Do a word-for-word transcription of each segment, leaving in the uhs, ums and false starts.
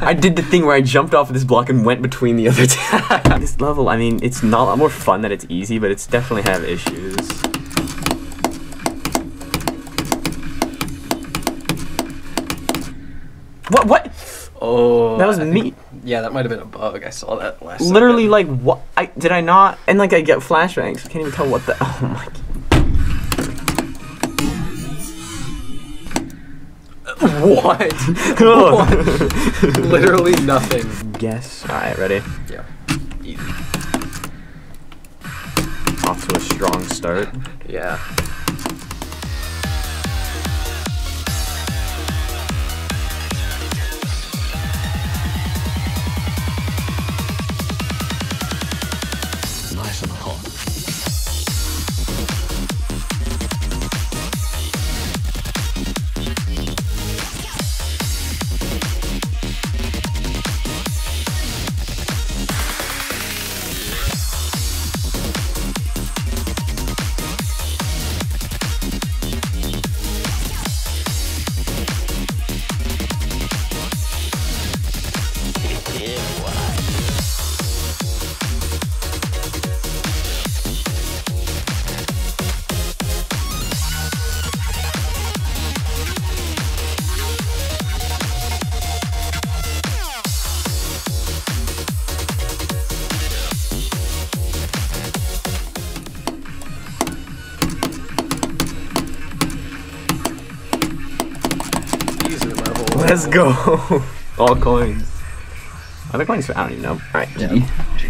I did the thing where I jumped off of this block and went between the other tabs. This level, I mean, it's not a lot more fun that it's easy, but it's definitely have issues. What? What? Oh, that was I me. Think, yeah, that might have been a bug. I saw that last. Literally, second. like what? I, did I not? And like I get flashbangs. I can't even tell what the. Oh my. What? What? Literally nothing. Guess. All right, ready? Yeah. Easy. Off to a strong start. Yeah. Nice and hot. Let's go. All coins. Are the coins? I don't even know. All right. Yeah.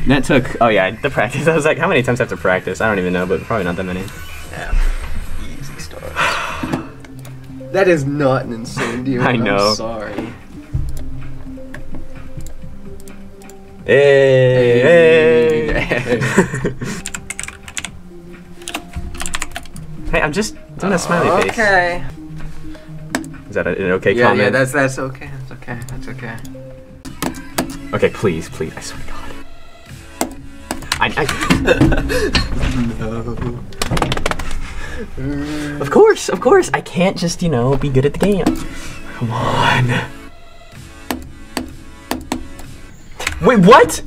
That took. Oh yeah, the practice. I was like, how many times I have to practice? I don't even know, but probably not that many. Yeah. Easy start. That is not an insane deal. I know. I'm sorry. Hey. Hey. Hey. Hey, I'm just doing a smiley okay. face. Okay. Is that an okay yeah, comment? Yeah, that's that's okay. That's okay. That's okay. Okay, please, please. I swear to God. I. I no. Of course, of course. I can't just, you know, be good at the game. Come on. Wait, what?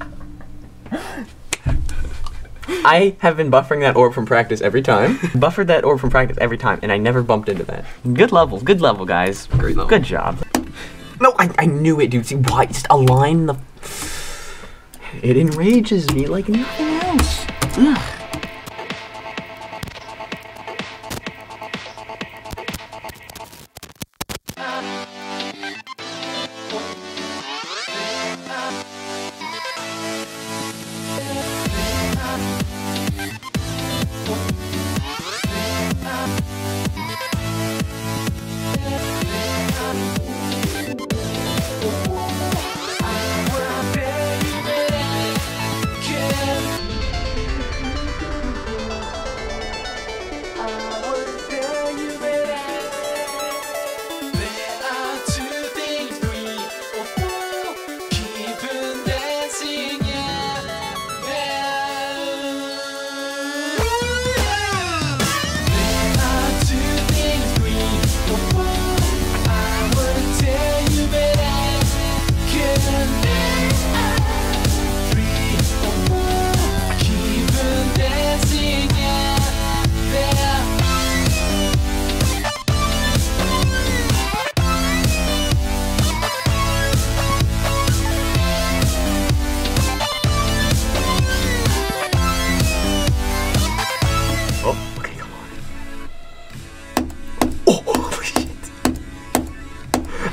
I have been buffering that orb from practice every time. Buffered that orb from practice every time, and I never bumped into that. Good level, good level, guys. Great level. Good job. No, I, I knew it, dude. See, why? Just align the... It enrages me like nothing else. Ugh.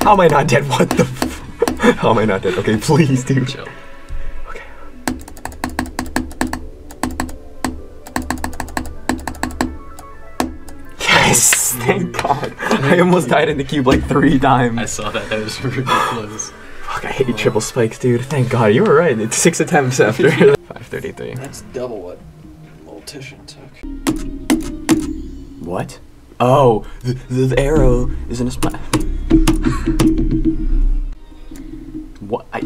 How am I not dead? What the f- How am I not dead? Okay, please, dude. Chill. Okay. Yes! Thank God. I almost died in the cube like three times. I saw that. That was really close. Fuck, I hate oh. triple spikes, dude. Thank God. You were right. It's six attempts after. five thirty-three. That's double what Multician took. What? Oh, the, the, the arrow is in a spot. What? I...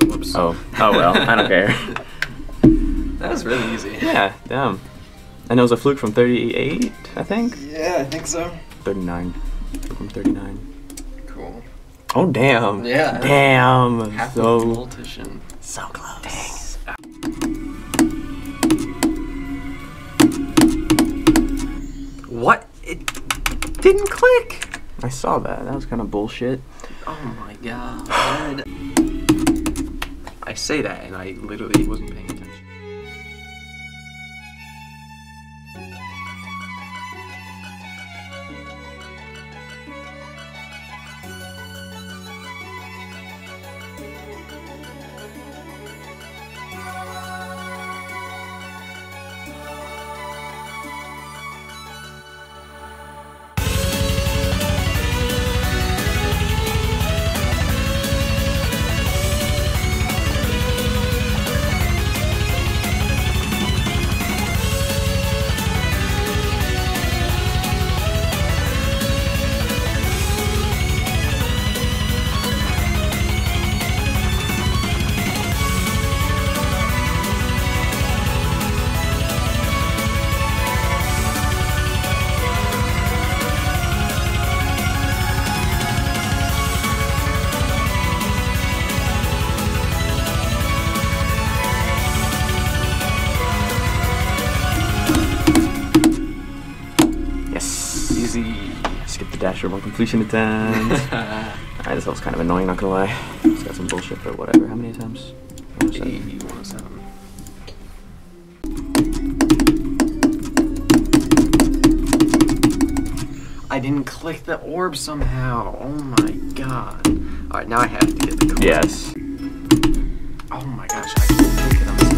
end. Whoops. Oh, oh well, I don't care. That was really easy. Yeah, damn. And it was a fluke from thirty-eight, I think? Yeah, I think so. thirty-nine. From thirty-nine. Cool. Oh, damn. Yeah. Damn. Half so, multition. So close. Dang. What? It didn't click. I saw that. That was kind of bullshit. Oh my god. I say that and I literally wasn't paying attention. Skip the dash robot completion attempt. Alright, this level's kind of annoying, not gonna lie. It's got some bullshit, but whatever. How many attempts? one oh seven. one oh seven. I didn't click the orb somehow. Oh my god. Alright, now I have to get the coin. Yes. Oh my gosh, I can't click it on stuff.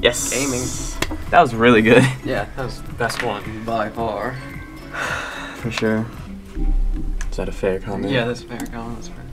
Yes. Gaming. That was really good. Yeah, that was the best one by far. For sure. Is that a fair comment? Yeah, that's a fair comment. That's fair.